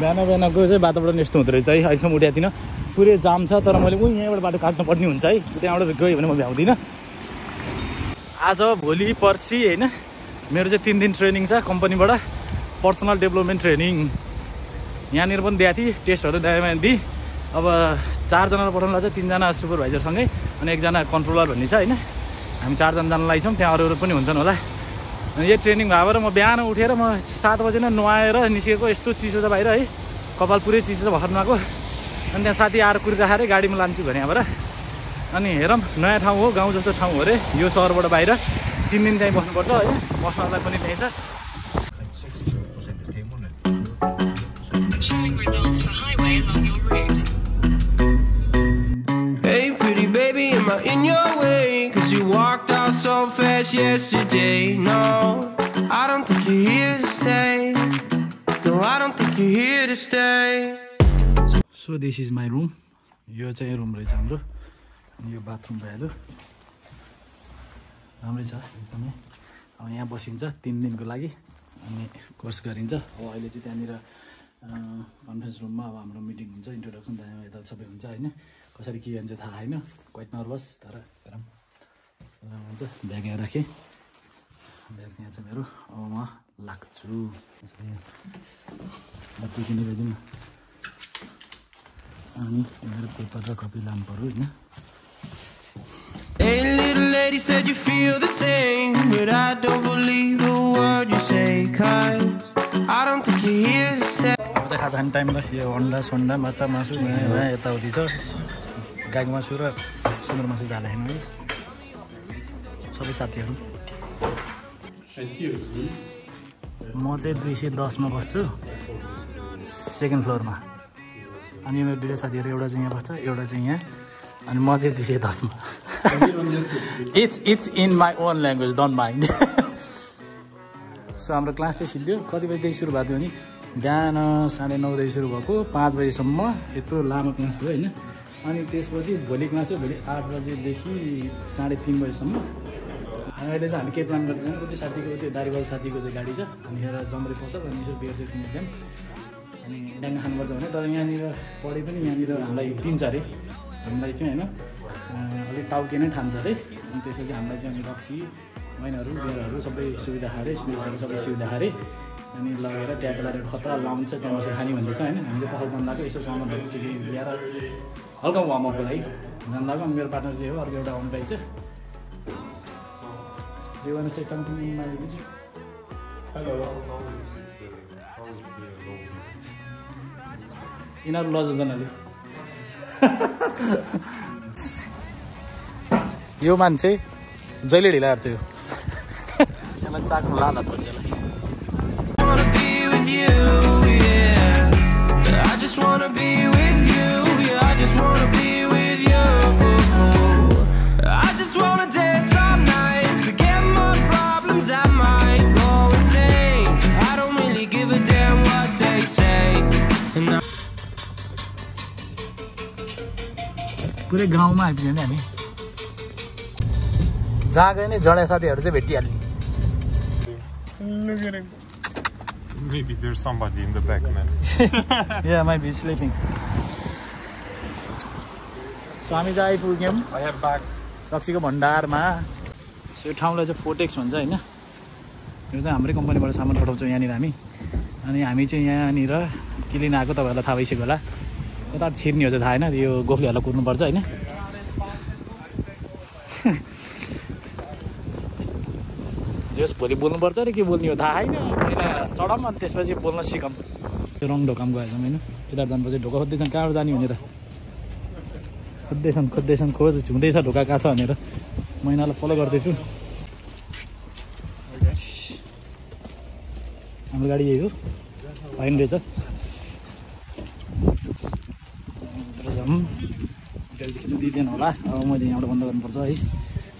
बिहान बिहान गयो चाहिँ बाटोबाट यस्तो हुँदो रहेछ है। अहिलेसम्म उठेको थिइनँ, पुरै जाम छ, तर मैले ऊ यहीँबाट बाटो काट्नुपर्ने हुन्छ है, त्यहाँबाट गयो भने म भ्याउँदिनँ। आज भोलि पर्सि होइन मेरो चाहिँ 3 दिन ट्रेनिङ छ कम्पनीबाट, पर्सनल डेभलपमेन्ट ट्रेनिङ। यहाँनिर पनि दिएको थिएँ टेस्टहरू दायामा दिएँ। अब 4 जनालाई पठाउनुलाई चाहिँ 3 जना सुपरभाइजरसँगै अनि 1 जना कन्ट्रोलर भन्ने छ होइन। हामी 4 जना जानलाई छौँ, त्यहाँ अरू पनि हुन्छन् होला। यो ट्रेनिङ भएर म बिहान उठेर म 7 बजे नै नुहाएर निस्केको, यस्तो चिसो छ बाहिर है, कपाल पुरै चिसो छ भर्खर नुहाएको। अनि त्यहाँ साथी आएर कुर्का खाएर गाडीमा लान्छु भने यहाँबाट। अनि हेरौँ, नयाँ ठाउँ हो, गाउँ जस्तो ठाउँ हो अरे। यो सहरबाट बाहिर 3 दिन चाहिँ बस्नुपर्छ होइन, बस्नलाई पनि त्यहीँ छ। So fast yesterday, no, I don't think you're here to stay. No, I don't think you're here to stay. So this is my room. Yo chai room rahecha hamro. Yo bathroom bhayalo. Ramrai cha ekdamai. Ab yaha basincha 3 dinko lagi ani course garincha. Ab ahile chai tyanira conference room ma ab hamro meeting huncha, introduction dai eta sabai huncha हैन। कसरी के हुन्छ थाहा हैन, quite nervous तर हेरौँ। Bag यहाँ राखेँ, bag यहाँ छ मेरो। अब म लाग्छु, टिफिन ल्याइदिउँ अनि मेरो पेपर र कपी लानु पर्यो होइन। Hey little lady said you feel the same, but I don't believe a word you say, cause I don't think you're here to stay. अब त खाजा खाने टाइम ल। यो अन्डा सन्डा माछा मासु यताउति छ, गाईको मासु र सुँगुरको मासु झाला होइन है। म चाहिँ 210 मा बस्छु, सेकेन्ड फ्लोरमा। अनि मेरो 2 साथीहरू एउटा चाहिँ यहाँ बस्छ, एउटा चाहिँ यहाँ। अनि म चाहिँ 210 मा। It's in my own language, don't mind. So हाम्रो क्लास चाहिँ सिलियो। कति बजीदेखि सुरु भएको थियो भने बिहान 9:30 बजे सुरु भएको, 5 बजीसम्म यत्रो लामो क्लास भयो होइन। अनि त्यसपछि भोलि क्लास चाहिँ भोलि 8 बजेदेखि 3:30 बजेसम्म। अहिले चाहिँ हामी के प्लान गर्दैछौँ, त्यो साथीको त्यो दारीवाल साथीको चाहिँ गाडी छ, अनि यहाँ जम्रे पसल अनि यसो बियर चाहिँ किन्ने एकदम अनि डाङ्गा खानुपर्छ भने। तर यहाँनिर पढे पनि यहाँनिर हामीलाई दिन्छ अरे, हामीलाई चाहिँ होइन अलिक टाउके नै ठान्छ अरे। अनि त्यसपछि हामीलाई चाहिँ अनि रक्सी वाइनहरू बियरहरू सबै सुविधा खाएर स्नेक्सहरू सबै सुविधा खाएर अनि लगेर ट्याप लगाएर खतरा लाउँछ त्यहाँ बसेर खाने भन्दैछ होइन। हामीले पसल जाँदाको यसो सामानहरू के ल्याएर हल्का वार्मअपको लागि जाँदाको। अनि मेरो पार्टनर चाहिँ हो अर्को एउटा अन पाइ छ। Do you want to say something in my video? Hello, how is the lobby? In our lodge, Zanali. You man say, Jolly Dilar too. I'm a chakulala project. I want to be with you, yeah. I just want to be with you, yeah. I just want to be with you. I just want to dance all night. I might go insane. I don't really give a damn what they say. पूरे गाँव में आइपुग्यो नि हामी। जहाँ गए नि जडा साथीहरु चाहिँ भेटिहाल्ने। Maybe there's somebody in the back, man. Yeah, might be sleeping. So हामी चाहिँ आइपुग्यौँ। I have bags. रक्सीको भण्डारमा। सो यो ठाउँलाई चाहिँ फोटेक्स भन्छ होइन। यो चाहिँ हाम्रै कम्पनीबाट सामान पठाउँछौँ यहाँनिर हामी। अनि हामी चाहिँ यहाँनिर के लिन आएको तपाईँहरूलाई थाहा भइसक्यो होला। कता छिर्ने हो त थाहा होइन, यो गोखलेहरूलाई कुर्नुपर्छ होइन। जस भोलि बोल्नुपर्छ अरे, के बोल्ने हो थाहा होइन। पहिला चढौँ अनि त्यसपछि बोल्न सिकौँ। त्यो रङ ढोकामा गएछौँ होइन, यता जानुपर्छ। ढोका खोज्दैछन्, कहाँबाट जाने भनेर खोज्दैछन् खोज्दैछन् खोज हुँदैछ ढोका कहाँ छ भनेर। म यिनीहरूलाई फलो गर्दैछु। हाम्रो गाडी यही हो होइन रहेछ। जाऊँ दिँदैन होला, अब मैले यहाँबाट बन्द गर्नुपर्छ है।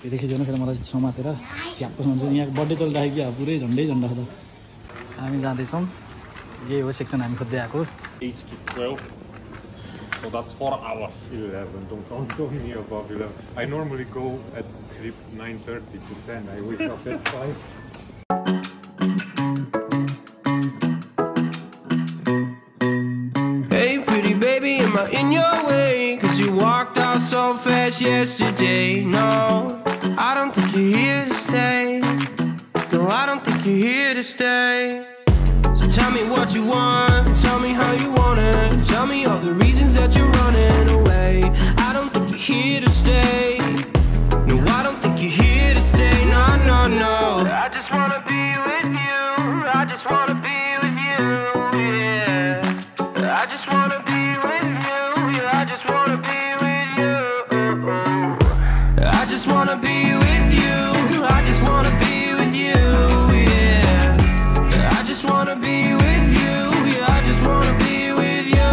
त्यो देखिजानु फेरि मलाई समातेर झ्यापको हुन्छ। यहाँ बर्थडे चलिरहेको क्या, पुरै झन्डै झन्डा खोज्दा हामी जाँदैछौँ। यही हो सेक्सन हामी खोज्दै आएको। So that's 4 hours. 11. Don't me above 11. I normally go at sleep 9:30 to 10. I wake up at 5. not in your way, cause you walked out so fast yesterday. No, I don't think you're here to stay. No, I don't think you're here to stay. So tell me what you want, tell me how you want it, tell me all the reasons that you're running away. I don't think you're here to stay. No, I don't think you're here to stay. No, no, no. I just wanna be with you, I just wanna be with you, yeah. I just wanna be with you, yeah, I just wanna be with you. I just wanna be with you, I just wanna be with you, yeah. I just wanna be with you, yeah, I just wanna be with you.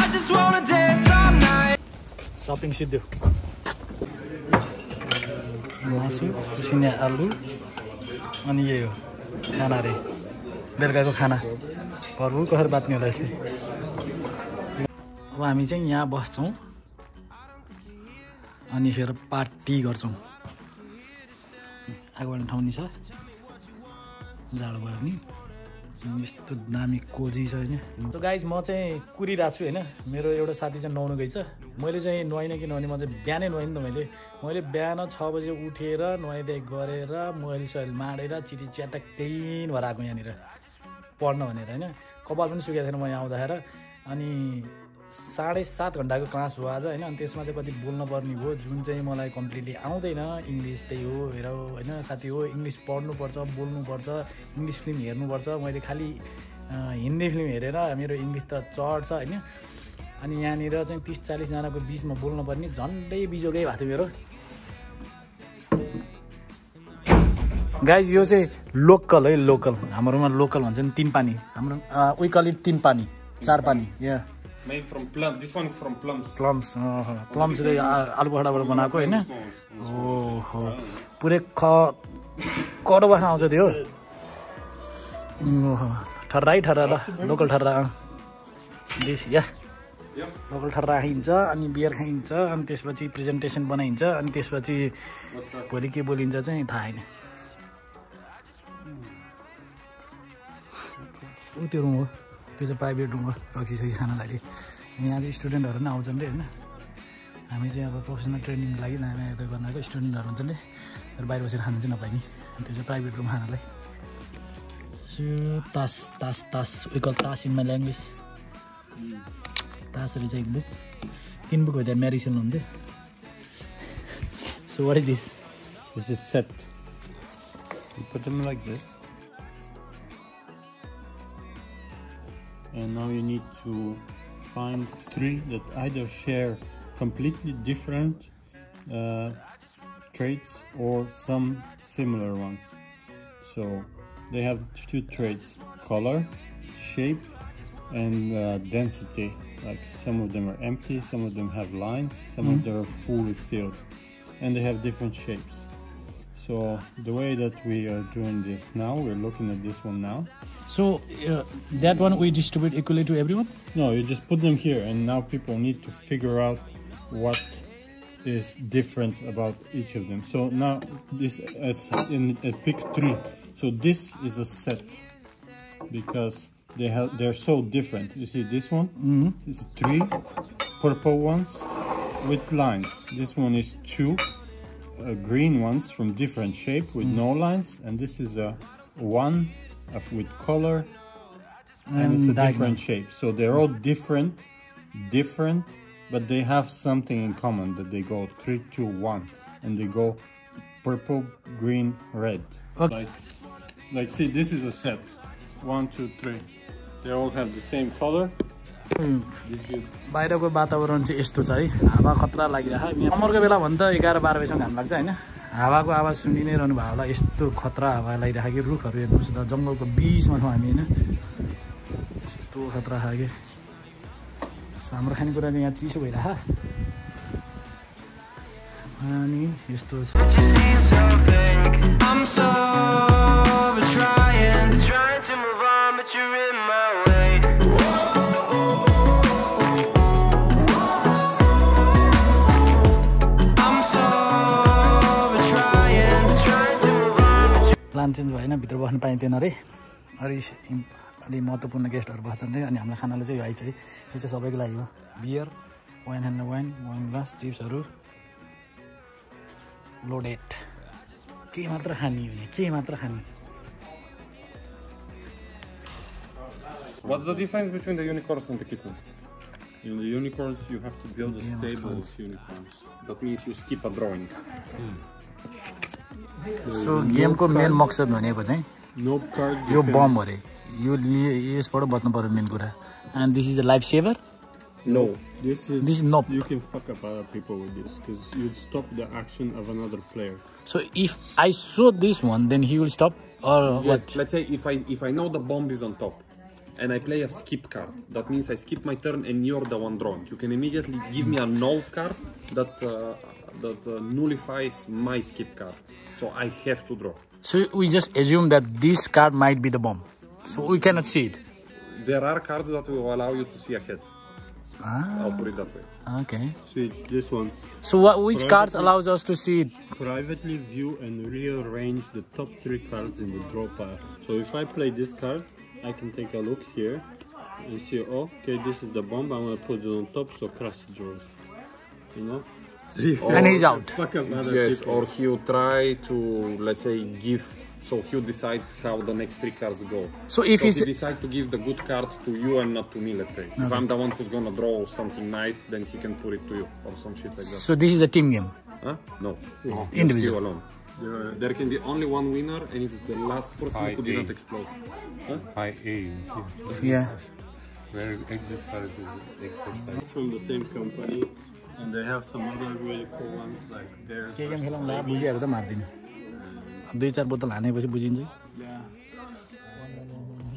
I just wanna dance all night. Shopping Sidhu. मासु उसिने आलु अनि यही हो खाना रे बेलुकाको खाना घरको घर बाँच्ने होला यसले। अब हामी चाहिँ यहाँ बस्छौं अनि फेरि पार्टी गर्छौं। आगो बाल्ने ठाउँ नि छ, जाडो भयो नि, यस्तो दामी कोजी छ हैन। सो गाइज म चाहिँ कुरिरहेको छु हैन, मेरो एउटा साथी चाहिँ नुहाउनु गएछ। मैले चाहिँ नुहाइनँ किनभने म चाहिँ बिहानै नुहाइनँ त। मैले बिहान 6 बजे उठेर नुहाइधुवाइ गरेर मैले सयल माडेर चिटी च्याटा क्लिन भएर आएको यहाँनिर पढ्न भनेर हैन। कपाल पनि सुकेको थिएन म यहाँ आउँदाखेरि। अनि 7.5 घण्टाको क्लास हो आज हैन। अनि त्यसमा चाहिँ कति बोल्न पर्ने हो जुन चाहिँ मलाई कम्प्लिटली आउँदैन। इङ्ग्लिस त्यही हो हेरौ हैन साथी हो, इङ्ग्लिस पढ्नुपर्छ, बोल्नुपर्छ, इङ्ग्लिस फिल्म हेर्नुपर्छ। मैले खालि हिन्दी फिल्म हेरेर मेरो इङ्ग्लिस त चढ्छ हैन। अनि यहाँनिर चाहिँ 30-40 जनाको बिचमा बोल्नुपर्ने झन्डै बिजोगै भएको थियो मेरो। गाइज यो चाहिँ लोकल है, लोकल हाम्रोमा लोकल भन्छ नि 3 पानी, हाम्रो वी कल इट 3 पानी 4 पानी। या made from plums, this one is from plums. Plums, plums ले आलु भडा भडा बनाको हैन। ओहो पुरै कडवा आउँछ त्यो। ओहो ठर्रा ठर्रा लोकल ठर्रा दिस या लोकल ठर्रा खाइन्छ। अनि बियर खाइन्छ, अनि त्यसपछि प्रेजेन्टेसन बनाइन्छ, अनि त्यसपछि भोलि के बोलिन्छ चाहिँ थाहा हैन। उ त्यो रुम हो, त्यो चाहिँ प्राइभेट रुम हो, रक्सी सही खाना लागि। यहाँ चाहिँ स्टुडेन्टहरू नै आउँछन् रे हैन। हामी चाहिँ अब प्रोफेसनल ट्रेनिङ लागि हामी यता गर्नको स्टुडेन्टहरू हुन्छन् रे, बाहिर बसेर खानु चाहिँ नपाइने। अनि त्यो चाहिँ प्राइभेट रुम खानालाई। सो तास तास तास वी कल तास इन माई ल्याङ्ग्वेज। तासहरू चाहिँ 1 बुक 3 बुक हो, त्यहाँ म्यारिसन हुन्थ्यो। So what is this? This is set, you put them like this and now you need to find 3 that either share completely different traits or some similar ones. So they have 2 traits, color, shape and density. Like some of them are empty, some of them have lines, some of them are fully filled, and they have different shapes. So the way that we are doing this now, we're looking at this one now. So that one we distribute equally to everyone? No, you just put them here and now people need to figure out what is different about each of them. So now this as in a pick 3. So this is a set because they're so different. You see this one? It's 3 purple ones with lines. This one is 2. Green ones from different shape with no lines, and this is a 1 with color and it's a different shape. So they're all different, but they have something in common that they go 3, 2, 1, and they go purple, green, red. Okay. Like see, this is a set 1, 2, 3. They all have the same color. बाहिरको वातावरण चाहिँ यस्तो छ है, हावा खतरा लागिरहेको छ। समरको बेला भन्दा 11-12 बजीसम्म घाम लाग्छ हैन। हावाको आवाज सुनि नै रहनु भयो होला, यस्तो खतरा हावा लागिरहेको कि रुखहरू हेर्नुहोस् न, जङ्गलको बीचमा छौँ हामी हैन। यस्तो खतरा छ कि हाम्रो खानेकुरा चाहिँ यहाँ चिसो भइरहेको छ अनि यस्तो छ। प्लान चेन्ज भएन, भित्र बस्न पाइँदैन रे। अरू अलि महत्त्वपूर्ण गेस्टहरू बस्छन् अनि हाम्रो खानाले चाहिँ है चाहिँ यो चाहिँ सबैको लागि हो। Beer, wine and wine, wine glass, चिप्सहरू लोडेड, के मात्र खाने हुने, के मात्र खाने। What's the difference between the unicorns and the kittens? In the unicorns you have to build a stable of unicorns. That means you skip a drawing. So game ko main maqsad bhaneko chai no card yo bomb hore yo yesबाट बच्नु पर्यो main कुरा। And this is a life saver? No, this is not. You can fuck up other people with this because you'd stop the action of another player. So if I saw this one, then he will stop or yes, what? Let's say if I know the bomb is on top, and I play a skip card, that means I skip my turn and you're the one drawn. You can immediately give me a null card that nullifies my skip card. So I have to draw. So we just assume that this card might be the bomb. So we cannot see it. There are cards that will allow you to see ahead. Ah, I'll put it that way. Okay. See this one. So which cards allows us to see it? Privately view and rearrange the top three cards in the draw pile. So if I play this card, I can take a look here and see, oh, okay, this is the bomb. I'm gonna put it on top, so Crash draws. You know. Or, and he's out. Yes, people. Or he'll try to, let's say, give. So he'll decide how the next three cards go. So if he decides to give the good card to you and not to me, let's say. Okay. If I'm the one who's gonna draw something nice, then he can put it to you or some shit like that. So this is a team game? Huh? No. Oh. Individual. You're alone. There can be only one winner and it's the last person who did not explode. Huh? Yeah. Where exercises. From the same company and they have some other really cool ones like theirs.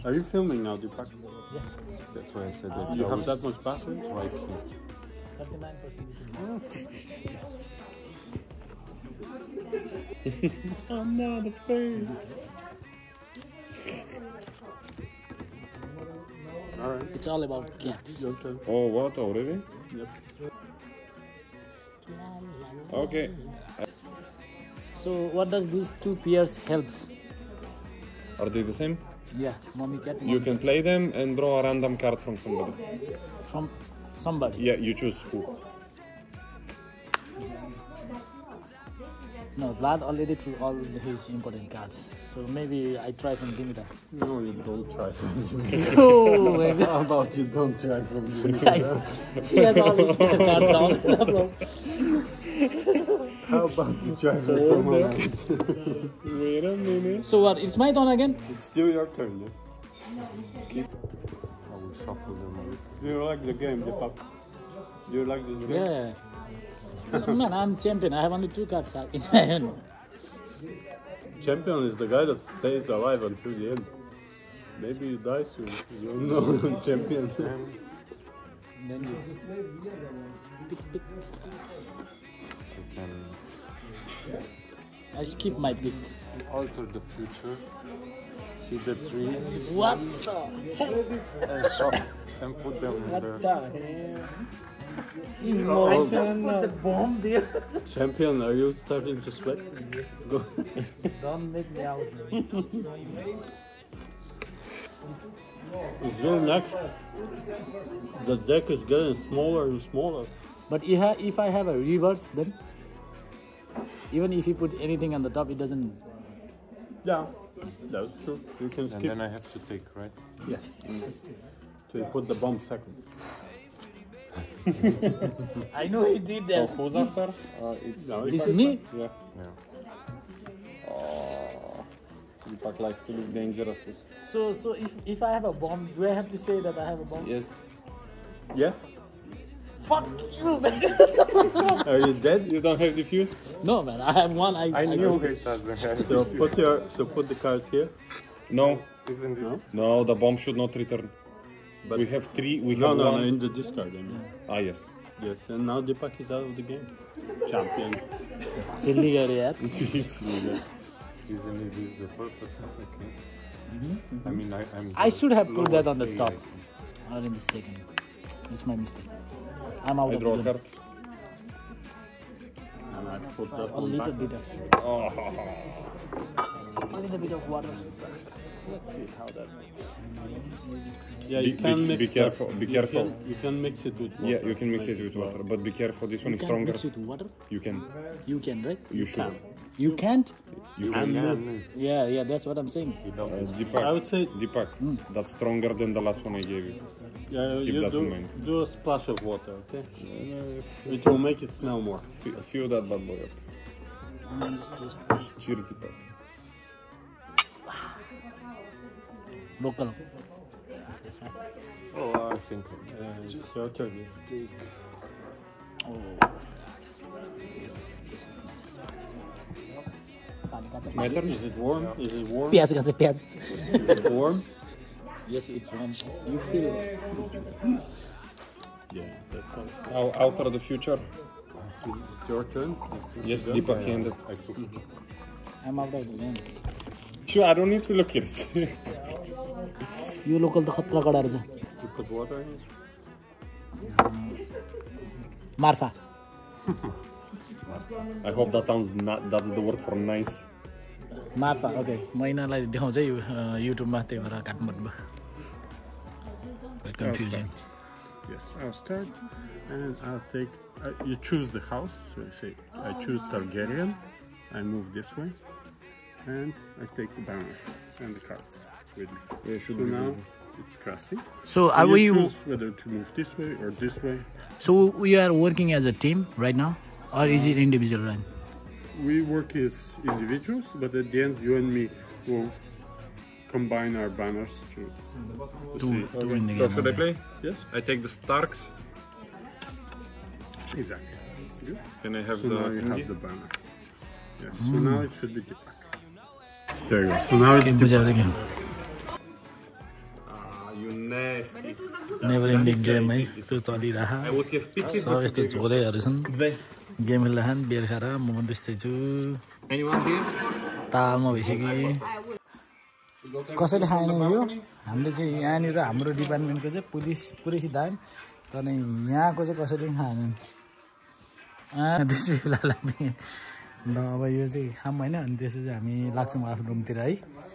Are you filming now, Deepak? Yeah. That's why I said that. You have that much battery? Right here. 39%. I'm not afraid. Alright. It's all about cats. Oh, what? Already? Yep. Okay. So what does these two pairs help? Are they the same? Yeah, mommy cat. Mommy you can play them and draw a random card from somebody. From somebody? Yeah, you choose who. No, Vlad already threw all his important cards. So maybe I try from Dimitra. No, you don't try from Dimitra. No, maybe. How about you don't try from Dimitra? He has all his special cards down. How about you try for someone else? Wait a minute. So what, it's my turn again? It's still your turn, yes. I will shuffle them all. Do you like the game, Deepak? Do you like this game? Yeah. Man, I'm champion. I have only two cards in my hand. Champion is the guy that stays alive until the end. Maybe you die soon. You don't know champion. Then you... I skip my pick. Alter the future. See the trees. What the heck? And shop and put them in there. What the hell? I just put the bomb there. Champion, are you starting to sweat? Yes. Go. Don't make me out. It's your next. The deck is getting smaller and smaller. But if I have a reverse, then even if you put anything on the top, it doesn't. Yeah, that's true. You can skip. And then I have to take, right? Yeah. So you put the bomb second. I know he did that. So who's after? It's me. Yeah. Deepak likes to live dangerously. So if I have a bomb, do I have to say that I have a bomb? Yes. Yeah. Fuck you, man! Are you dead? You don't have diffuse? No, man. I have one. I knew it doesn't have diffuse. So put the cards here. No. Isn't this? No, the bomb should not return. But we have three. We have one. No, in the discard. I mean. Ah, yes. Yes, and now Deepak is out of the game. Champion. Silly guy, yeah. Isn't it this the purpose of the game? I mean, I should have put that on the top. Not in the second. That's my mistake. I'm out. I draw a card. And I put that a little bit of water. Let's see how that works. Yeah, you can mix. Be careful. Be careful. You can mix it with water. Yeah, you can mix it with water, but be careful. This one is stronger. Mix it with water. You can. You can, right? You should. You can't. You can. Yeah, yeah, that's what I'm saying. Deepak, I would say Deepak, that's stronger than the last one I gave you. Yeah, keep that in mind. Do a splash of water, okay? It will make it smell more. Fill that bad boy up. Cheers, Deepak. Local. Oh, I think just your turn. Oh, this is nice. It's my turn. Is it warm? Yeah. Is it warm? Yes, I can say pets. Is it warm? Yes, it's warm. You feel it. Yeah, that's fine. Out of the future. Is it your turn? Yes, Deepak handed. I'm out of the game. Sure, I don't need to look at it. You local the hot crocodile. You put water in it? Marfa. I hope that sounds not, that's the word for nice. Marfa, okay. Maina like YouTube mate or Katmutba. It's confusing. Yes, I'll start and I'll take. You choose the house, so I say I choose Targaryen. I move this way and I take the banner and the cards with me. Yeah, so now it's Krusty. So are we choose whether to move this way or this way? So we are working as a team right now, or is it individual run? We work as individuals, but at the end you and me will combine our banners to okay. Win the game. So should I play? Yes. I take the Starks. Exactly. Good. Can I have so the now you have the banner? Yes. So now it should be Deepak. There you go. So now it's Deepak. Never ending game, eh? So it's the Jore Arison. Game in the hand, beer hara, moment is the two. Anyone here? Talma Visiki. Cosset Hine, you? I'm the Yanni Ramro Department because of police, police dime. Tony Yakos a cosseting Hine. And this is Lalabi. No, I use the Hamana, and this is Ami Laxum Afrum Tirai.